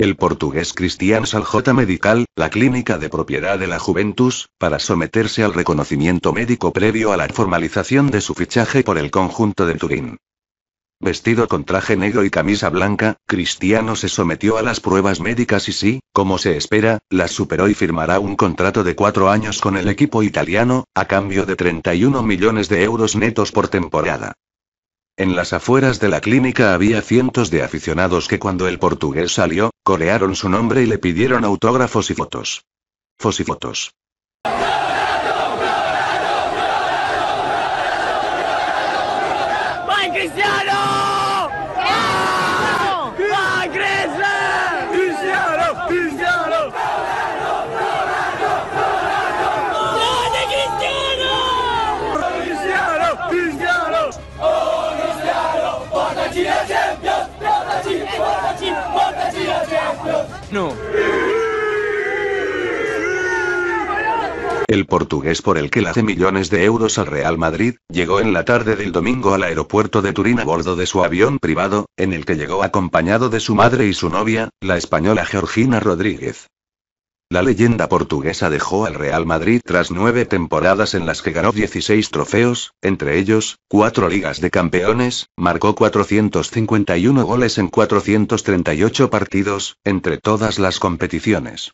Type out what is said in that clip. el portugués Cristiano Salj Medical, la clínica de propiedad de la Juventus, para someterse al reconocimiento médico previo a la formalización de su fichaje por el conjunto de Turín. Vestido con traje negro y camisa blanca, Cristiano se sometió a las pruebas médicas y sí, como se espera, las superó y firmará un contrato de 4 años con el equipo italiano, a cambio de 31 millones de euros netos por temporada. En las afueras de la clínica había cientos de aficionados que cuando el portugués salió, corearon su nombre y le pidieron autógrafos y fotos. No. El portugués, por el que le hace millones de euros al Real Madrid, llegó en la tarde del domingo al aeropuerto de Turín a bordo de su avión privado, en el que llegó acompañado de su madre y su novia, la española Georgina Rodríguez. La leyenda portuguesa dejó al Real Madrid tras 9 temporadas en las que ganó 16 trofeos, entre ellos, 4 Ligas de Campeones, marcó 451 goles en 438 partidos, entre todas las competiciones.